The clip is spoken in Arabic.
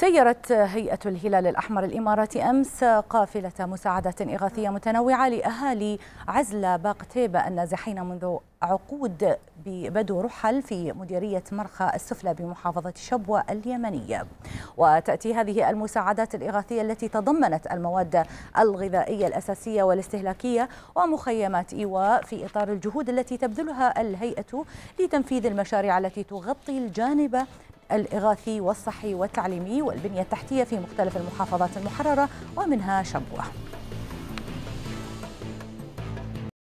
سيرت هيئة الهلال الأحمر الإماراتي أمس قافلة مساعدة إغاثية متنوعة لأهالي عزلة باقتيبة النازحين منذ عقود ببدو رحل في مديرية مرخة السفلة بمحافظة شبوة اليمنية. وتأتي هذه المساعدات الإغاثية التي تضمنت المواد الغذائية الأساسية والاستهلاكية ومخيمات إيواء في إطار الجهود التي تبذلها الهيئة لتنفيذ المشاريع التي تغطي الجانب الإغاثي والصحي والتعليمي والبنية التحتية في مختلف المحافظات المحررة ومنها شبوة.